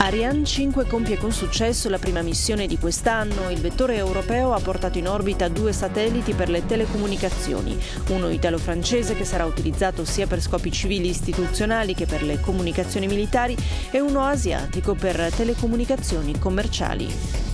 Ariane 5 compie con successo la prima missione di quest'anno. Il vettore europeo ha portato in orbita 2 satelliti per le telecomunicazioni, uno italo-francese che sarà utilizzato sia per scopi civili istituzionali che per le comunicazioni militari e uno asiatico per telecomunicazioni commerciali.